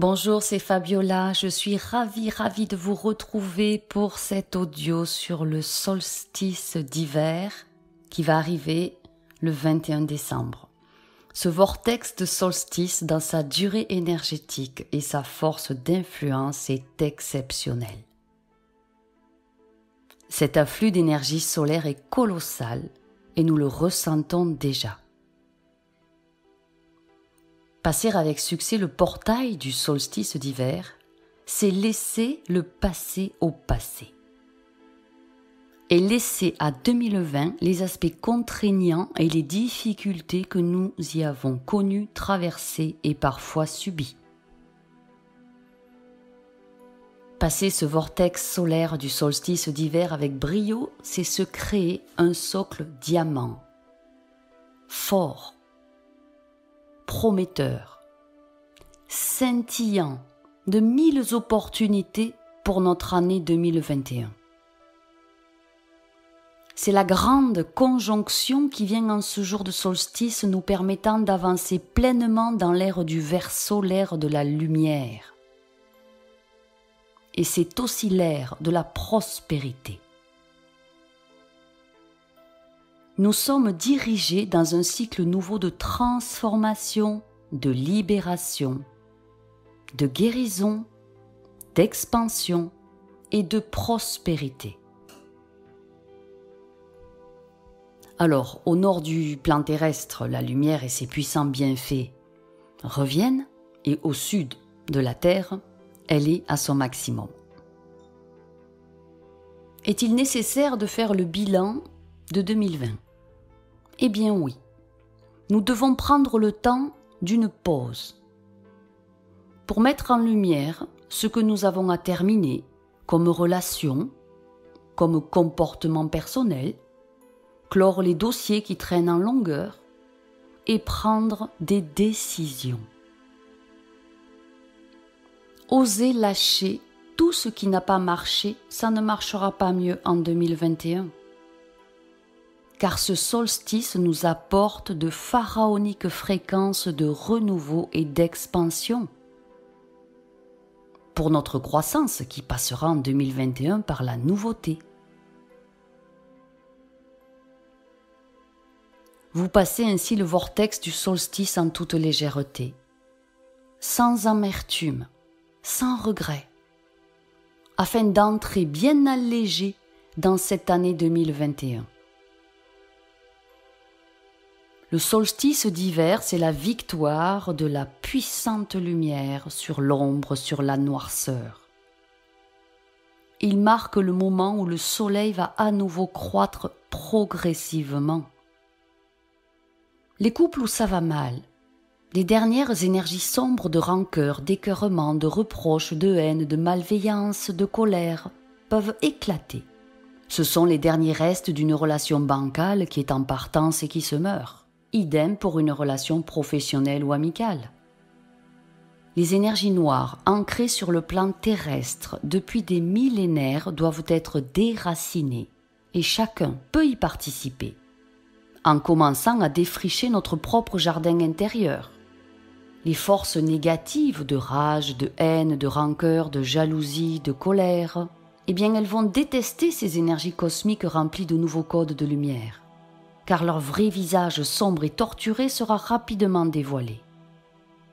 Bonjour, c'est Fabiola, je suis ravie de vous retrouver pour cet audio sur le solstice d'hiver qui va arriver le 21 décembre. Ce vortex de solstice dans sa durée énergétique et sa force d'influence est exceptionnel. Cet afflux d'énergie solaire est colossal et nous le ressentons déjà. Passer avec succès le portail du solstice d'hiver, c'est laisser le passé au passé et laisser à 2020 les aspects contraignants et les difficultés que nous y avons connues, traversées et parfois subies. Passer ce vortex solaire du solstice d'hiver avec brio, c'est se créer un socle diamant, fort, prometteur, scintillant de 1000 opportunités pour notre année 2021. C'est la grande conjonction qui vient en ce jour de solstice nous permettant d'avancer pleinement dans l'ère du Verseau, l'ère de la lumière. Et c'est aussi l'ère de la prospérité. Nous sommes dirigés dans un cycle nouveau de transformation, de libération, de guérison, d'expansion et de prospérité. Alors, au nord du plan terrestre, la lumière et ses puissants bienfaits reviennent, et au sud de la Terre, elle est à son maximum. Est-il nécessaire de faire le bilan de 2020 ? Eh bien oui, nous devons prendre le temps d'une pause pour mettre en lumière ce que nous avons à terminer comme relation, comme comportement personnel, clore les dossiers qui traînent en longueur et prendre des décisions. Osez lâcher tout ce qui n'a pas marché, ça ne marchera pas mieux en 2021. Car ce solstice nous apporte de pharaoniques fréquences de renouveau et d'expansion pour notre croissance qui passera en 2021 par la nouveauté. Vous passez ainsi le vortex du solstice en toute légèreté, sans amertume, sans regret, afin d'entrer bien allégé dans cette année 2021. Le solstice d'hiver, c'est la victoire de la puissante lumière sur l'ombre, sur la noirceur. Il marque le moment où le soleil va à nouveau croître progressivement. Les couples où ça va mal, les dernières énergies sombres de rancœur, d'écœurement, de reproches, de haine, de malveillance, de colère, peuvent éclater. Ce sont les derniers restes d'une relation bancale qui est en partance et qui se meurt. Idem pour une relation professionnelle ou amicale. Les énergies noires, ancrées sur le plan terrestre depuis des millénaires, doivent être déracinées et chacun peut y participer, en commençant à défricher notre propre jardin intérieur. Les forces négatives de rage, de haine, de rancœur, de jalousie, de colère, eh bien elles vont détester ces énergies cosmiques remplies de nouveaux codes de lumière, car leur vrai visage sombre et torturé sera rapidement dévoilé.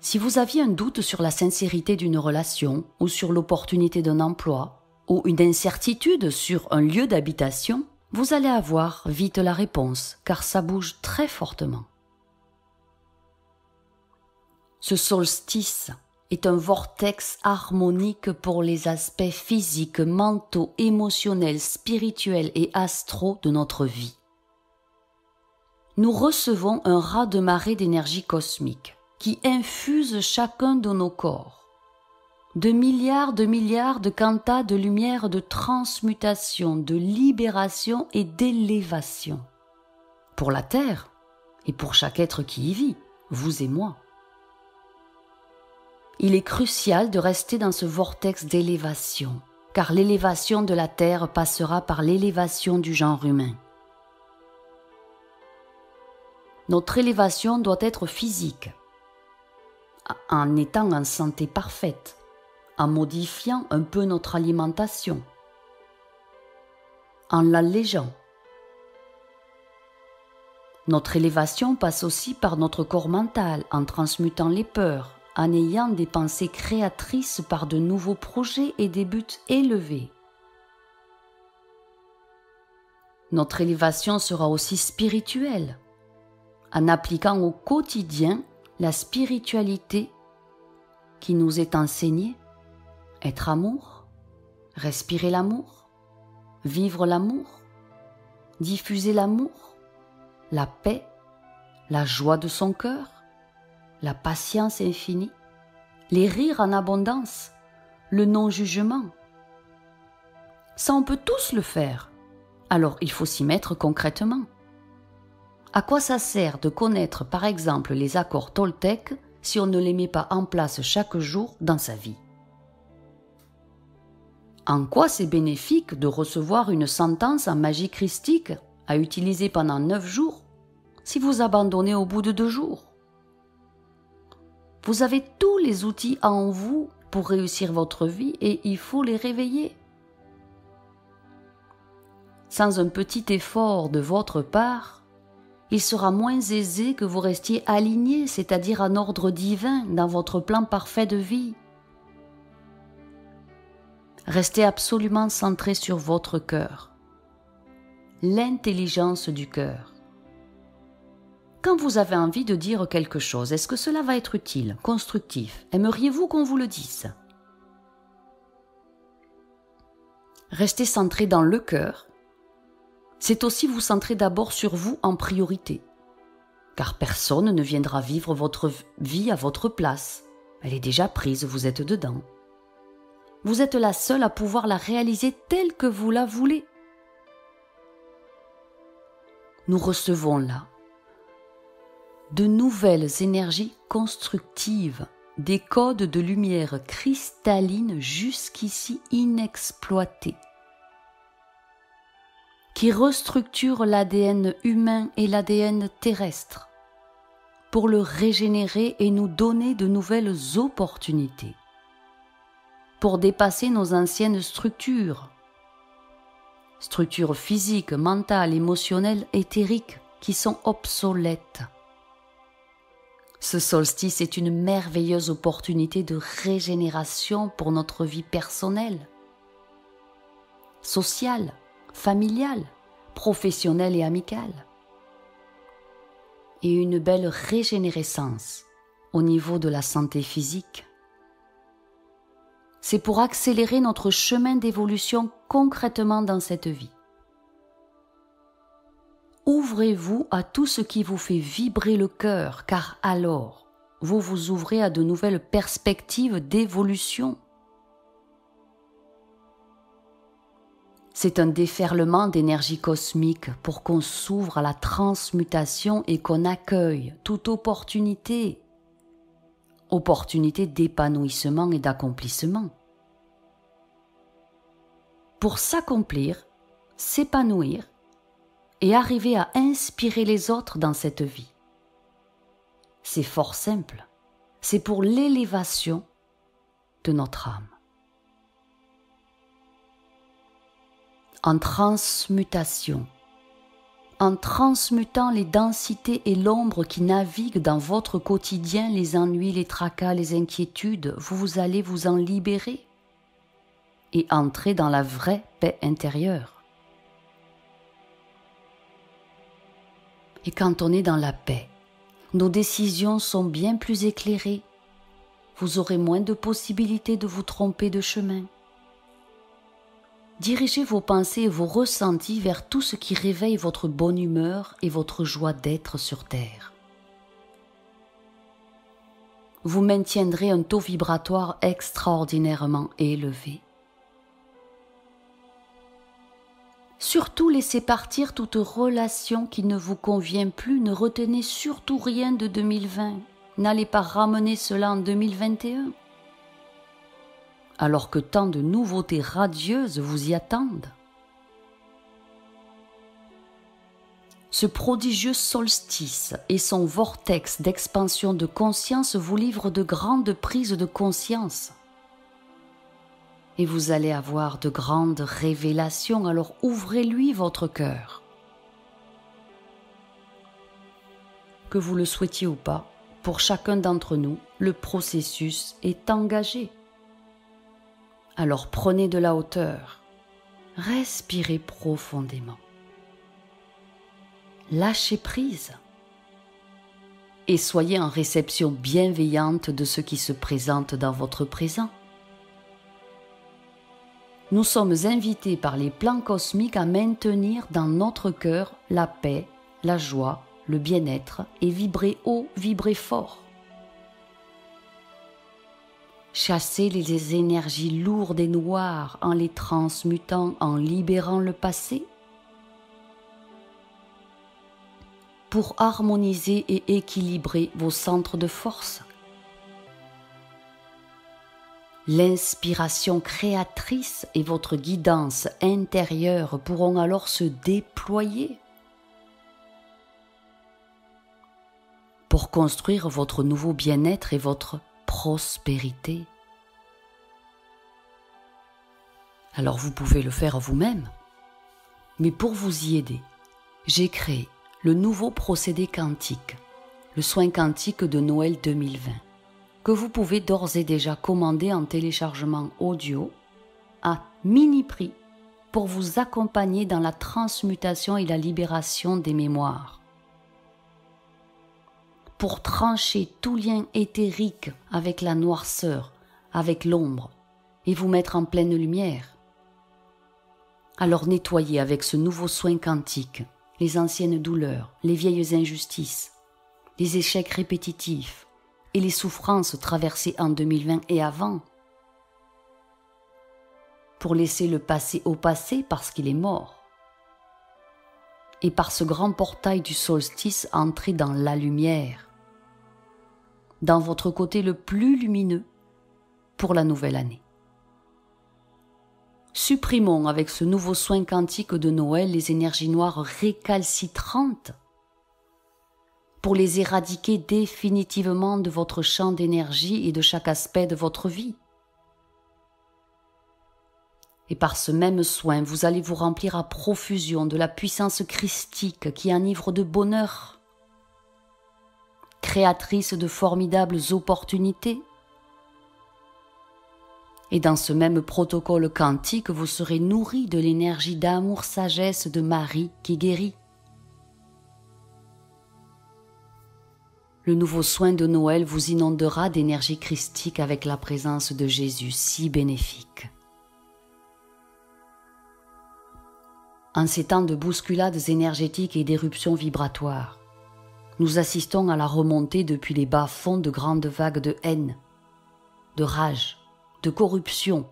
Si vous aviez un doute sur la sincérité d'une relation ou sur l'opportunité d'un emploi ou une incertitude sur un lieu d'habitation, vous allez avoir vite la réponse car ça bouge très fortement. Ce solstice est un vortex harmonique pour les aspects physiques, mentaux, émotionnels, spirituels et astraux de notre vie. Nous recevons un raz-de-marée d'énergie cosmique qui infuse chacun de nos corps. De milliards de quantas de lumière de transmutation, de libération et d'élévation. Pour la Terre et pour chaque être qui y vit, vous et moi. Il est crucial de rester dans ce vortex d'élévation, car l'élévation de la Terre passera par l'élévation du genre humain. Notre élévation doit être physique, en étant en santé parfaite, en modifiant un peu notre alimentation, en l'allégeant. Notre élévation passe aussi par notre corps mental, en transmutant les peurs, en ayant des pensées créatrices par de nouveaux projets et des buts élevés. Notre élévation sera aussi spirituelle, en appliquant au quotidien la spiritualité qui nous est enseignée, être amour, respirer l'amour, vivre l'amour, diffuser l'amour, la paix, la joie de son cœur, la patience infinie, les rires en abondance, le non-jugement. Ça, on peut tous le faire, alors il faut s'y mettre concrètement. À quoi ça sert de connaître par exemple les accords Toltec si on ne les met pas en place chaque jour dans sa vie? En quoi c'est bénéfique de recevoir une sentence en magie christique à utiliser pendant 9 jours si vous abandonnez au bout de 2 jours? Vous avez tous les outils en vous pour réussir votre vie et il faut les réveiller. Sans un petit effort de votre part, il sera moins aisé que vous restiez aligné, c'est-à-dire en ordre divin, dans votre plan parfait de vie. Restez absolument centré sur votre cœur, l'intelligence du cœur. Quand vous avez envie de dire quelque chose, est-ce que cela va être utile, constructif? Aimeriez-vous qu'on vous le dise? Restez centré dans le cœur. C'est aussi vous centrer d'abord sur vous en priorité, car personne ne viendra vivre votre vie à votre place. Elle est déjà prise, vous êtes dedans. Vous êtes la seule à pouvoir la réaliser telle que vous la voulez. Nous recevons là de nouvelles énergies constructives, des codes de lumière cristalline jusqu'ici inexploités, qui restructurent l'ADN humain et l'ADN terrestre pour le régénérer et nous donner de nouvelles opportunités, pour dépasser nos anciennes structures, structures physiques, mentales, émotionnelles, éthériques, qui sont obsolètes. Ce solstice est une merveilleuse opportunité de régénération pour notre vie personnelle, sociale, familiale, professionnelle et amicale. Et une belle régénérescence au niveau de la santé physique. C'est pour accélérer notre chemin d'évolution concrètement dans cette vie. Ouvrez-vous à tout ce qui vous fait vibrer le cœur, car alors, vous vous ouvrez à de nouvelles perspectives d'évolution. C'est un déferlement d'énergie cosmique pour qu'on s'ouvre à la transmutation et qu'on accueille toute opportunité, opportunité d'épanouissement et d'accomplissement. Pour s'accomplir, s'épanouir, et arriver à inspirer les autres dans cette vie. C'est fort simple, c'est pour l'élévation de notre âme. En transmutation, en transmutant les densités et l'ombre qui naviguent dans votre quotidien, les ennuis, les tracas, les inquiétudes, vous allez vous en libérer et entrer dans la vraie paix intérieure. Et quand on est dans la paix, nos décisions sont bien plus éclairées. Vous aurez moins de possibilités de vous tromper de chemin. Dirigez vos pensées et vos ressentis vers tout ce qui réveille votre bonne humeur et votre joie d'être sur Terre. Vous maintiendrez un taux vibratoire extraordinairement élevé. Surtout, laissez partir toute relation qui ne vous convient plus. Ne retenez surtout rien de 2020. N'allez pas ramener cela en 2021. Alors que tant de nouveautés radieuses vous y attendent. Ce prodigieux solstice et son vortex d'expansion de conscience vous livrent de grandes prises de conscience. Et vous allez avoir de grandes révélations, alors ouvrez-lui votre cœur. Que vous le souhaitiez ou pas, pour chacun d'entre nous, le processus est engagé. Alors prenez de la hauteur, respirez profondément. Lâchez prise et soyez en réception bienveillante de ce qui se présente dans votre présent. Nous sommes invités par les plans cosmiques à maintenir dans notre cœur la paix, la joie, le bien-être et vibrer haut, vibrer fort. Chassez les énergies lourdes et noires en les transmutant, en libérant le passé, pour harmoniser et équilibrer vos centres de force. L'inspiration créatrice et votre guidance intérieure pourront alors se déployer pour construire votre nouveau bien-être et votre prospérité. Alors vous pouvez le faire vous-même, mais pour vous y aider, j'ai créé le nouveau procédé quantique, le soin quantique de Noël 2020, que vous pouvez d'ores et déjà commander en téléchargement audio à mini prix pour vous accompagner dans la transmutation et la libération des mémoires. Pour trancher tout lien éthérique avec la noirceur, avec l'ombre, et vous mettre en pleine lumière. Alors nettoyez avec ce nouveau soin quantique les anciennes douleurs, les vieilles injustices, les échecs répétitifs et les souffrances traversées en 2020 et avant, pour laisser le passé au passé parce qu'il est mort, et par ce grand portail du solstice entrer dans la lumière, dans votre côté le plus lumineux pour la nouvelle année. Supprimons avec ce nouveau soin quantique de Noël les énergies noires récalcitrantes pour les éradiquer définitivement de votre champ d'énergie et de chaque aspect de votre vie. Et par ce même soin, vous allez vous remplir à profusion de la puissance christique qui enivre de bonheur, créatrice de formidables opportunités. Et dans ce même protocole quantique, vous serez nourri de l'énergie d'amour-sagesse de Marie qui guérit. Le nouveau soin de Noël vous inondera d'énergie christique avec la présence de Jésus si bénéfique. En ces temps de bousculades énergétiques et d'éruptions vibratoires, nous assistons à la remontée depuis les bas-fonds de grandes vagues de haine, de rage, de corruption,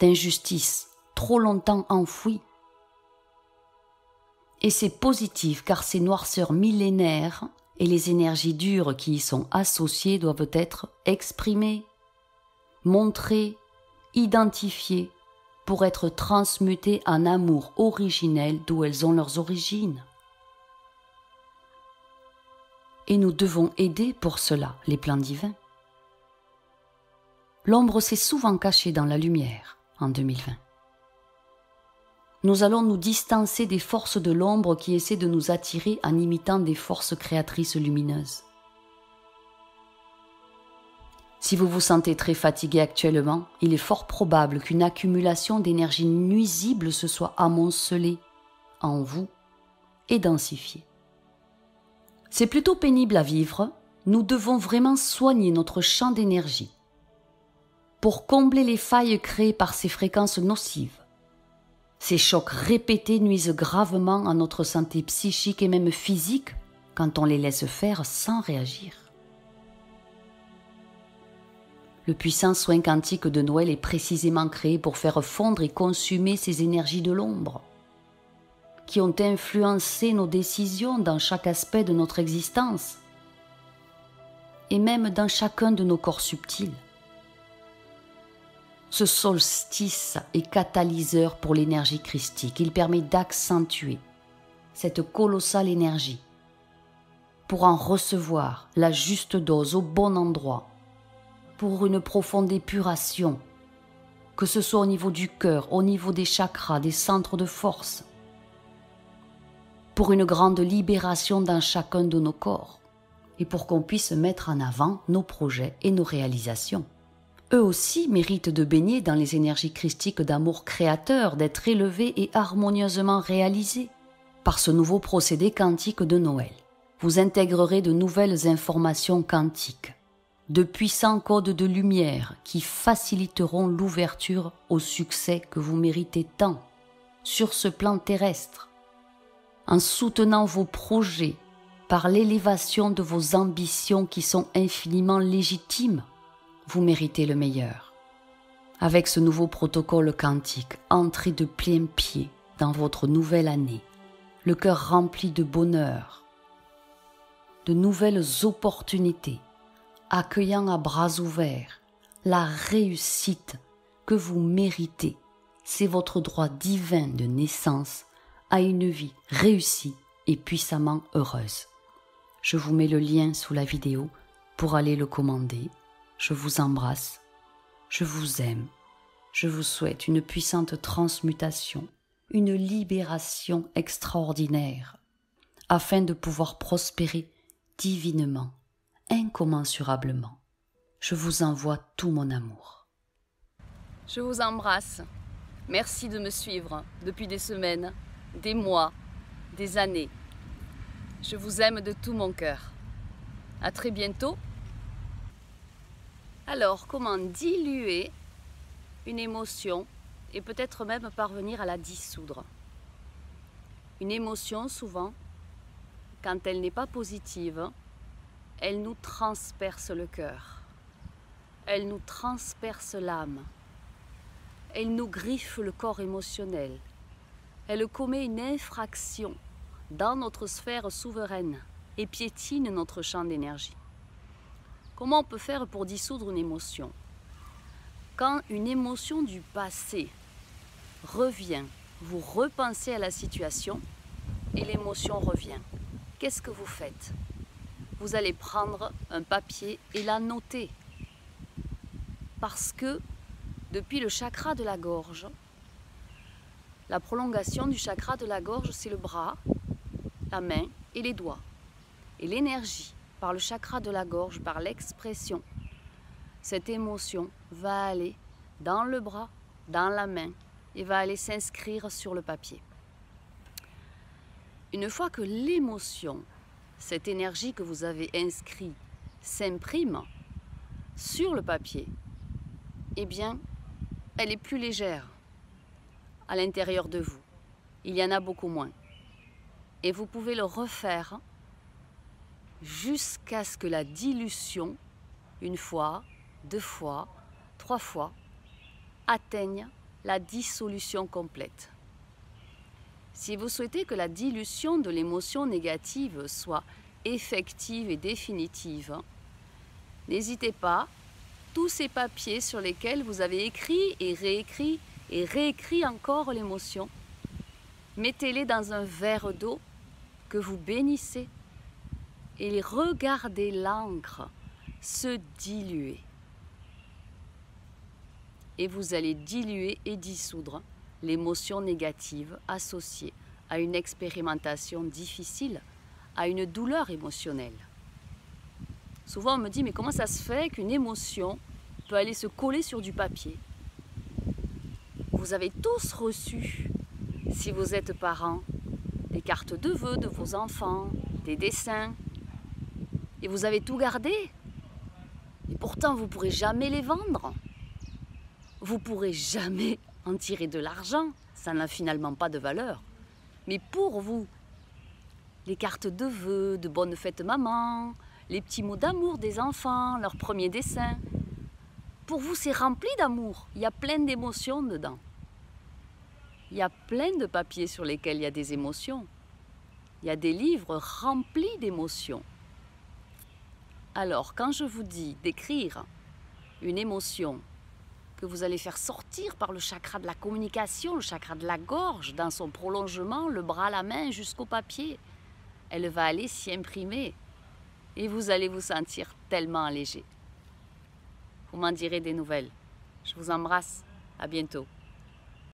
d'injustice, trop longtemps enfouie. Et c'est positif car ces noirceurs millénaires et les énergies dures qui y sont associées doivent être exprimées, montrées, identifiées pour être transmutées en amour originel d'où elles ont leurs origines. Et nous devons aider pour cela les plans divins. L'ombre s'est souvent cachée dans la lumière en 2020. Nous allons nous distancer des forces de l'ombre qui essaient de nous attirer en imitant des forces créatrices lumineuses. Si vous vous sentez très fatigué actuellement, il est fort probable qu'une accumulation d'énergie nuisible se soit amoncelée en vous et densifiée. C'est plutôt pénible à vivre, nous devons vraiment soigner notre champ d'énergie pour combler les failles créées par ces fréquences nocives. Ces chocs répétés nuisent gravement à notre santé psychique et même physique quand on les laisse faire sans réagir. Le puissant soin quantique de Noël est précisément créé pour faire fondre et consumer ces énergies de l'ombre qui ont influencé nos décisions dans chaque aspect de notre existence et même dans chacun de nos corps subtils. Ce solstice est catalyseur pour l'énergie christique. Il permet d'accentuer cette colossale énergie pour en recevoir la juste dose au bon endroit, pour une profonde épuration, que ce soit au niveau du cœur, au niveau des chakras, des centres de force, pour une grande libération dans chacun de nos corps et pour qu'on puisse mettre en avant nos projets et nos réalisations. Eux aussi méritent de baigner dans les énergies christiques d'amour créateur, d'être élevés et harmonieusement réalisés par ce nouveau procédé quantique de Noël. Vous intégrerez de nouvelles informations quantiques, de puissants codes de lumière qui faciliteront l'ouverture au succès que vous méritez tant sur ce plan terrestre, en soutenant vos projets par l'élévation de vos ambitions qui sont infiniment légitimes. Vous méritez le meilleur. Avec ce nouveau protocole quantique, entrez de plein pied dans votre nouvelle année, le cœur rempli de bonheur, de nouvelles opportunités, accueillant à bras ouverts la réussite que vous méritez. C'est votre droit divin de naissance à une vie réussie et puissamment heureuse. Je vous mets le lien sous la vidéo pour aller le commander. Je vous embrasse, je vous aime, je vous souhaite une puissante transmutation, une libération extraordinaire, afin de pouvoir prospérer divinement, incommensurablement. Je vous envoie tout mon amour. Je vous embrasse. Merci de me suivre depuis des semaines, des mois, des années. Je vous aime de tout mon cœur. À très bientôt. Alors, comment diluer une émotion et peut-être même parvenir à la dissoudre? Une émotion, souvent, quand elle n'est pas positive, elle nous transperce le cœur, elle nous transperce l'âme, elle nous griffe le corps émotionnel. Elle commet une infraction dans notre sphère souveraine et piétine notre champ d'énergie. Comment on peut faire pour dissoudre une émotion? Quand une émotion du passé revient, vous repensez à la situation et l'émotion revient. Qu'est-ce que vous faites? Vous allez prendre un papier et la noter. Parce que depuis le chakra de la gorge, la prolongation du chakra de la gorge, c'est le bras, la main et les doigts. Et l'énergie par le chakra de la gorge, par l'expression, cette émotion va aller dans le bras, dans la main et va aller s'inscrire sur le papier. Une fois que l'émotion, cette énergie que vous avez inscrite, s'imprime sur le papier, eh bien, elle est plus légère. À l'intérieur de vous, il y en a beaucoup moins. Et vous pouvez le refaire jusqu'à ce que la dilution, une fois, deux fois, trois fois, atteigne la dissolution complète. Si vous souhaitez que la dilution de l'émotion négative soit effective et définitive, n'hésitez pas, tous ces papiers sur lesquels vous avez écrit et réécrit et réécrit encore l'émotion, mettez-les dans un verre d'eau que vous bénissez et regardez l'encre se diluer. Et vous allez diluer et dissoudre l'émotion négative associée à une expérimentation difficile, à une douleur émotionnelle. Souvent on me dit, mais comment ça se fait qu'une émotion peut aller se coller sur du papier ? Vous avez tous reçu, si vous êtes parents, des cartes de vœux de vos enfants, des dessins, et vous avez tout gardé. Et pourtant, vous ne pourrez jamais les vendre. Vous ne pourrez jamais en tirer de l'argent, ça n'a finalement pas de valeur. Mais pour vous, les cartes de vœux, de bonne fête maman, les petits mots d'amour des enfants, leurs premiers dessins, pour vous, c'est rempli d'amour. Il y a plein d'émotions dedans. Il y a plein de papiers sur lesquels il y a des émotions. Il y a des livres remplis d'émotions. Alors, quand je vous dis d'écrire une émotion que vous allez faire sortir par le chakra de la communication, le chakra de la gorge, dans son prolongement, le bras, la main, jusqu'au papier. Elle va aller s'y imprimer et vous allez vous sentir tellement allégé. Vous m'en direz des nouvelles. Je vous embrasse. À bientôt.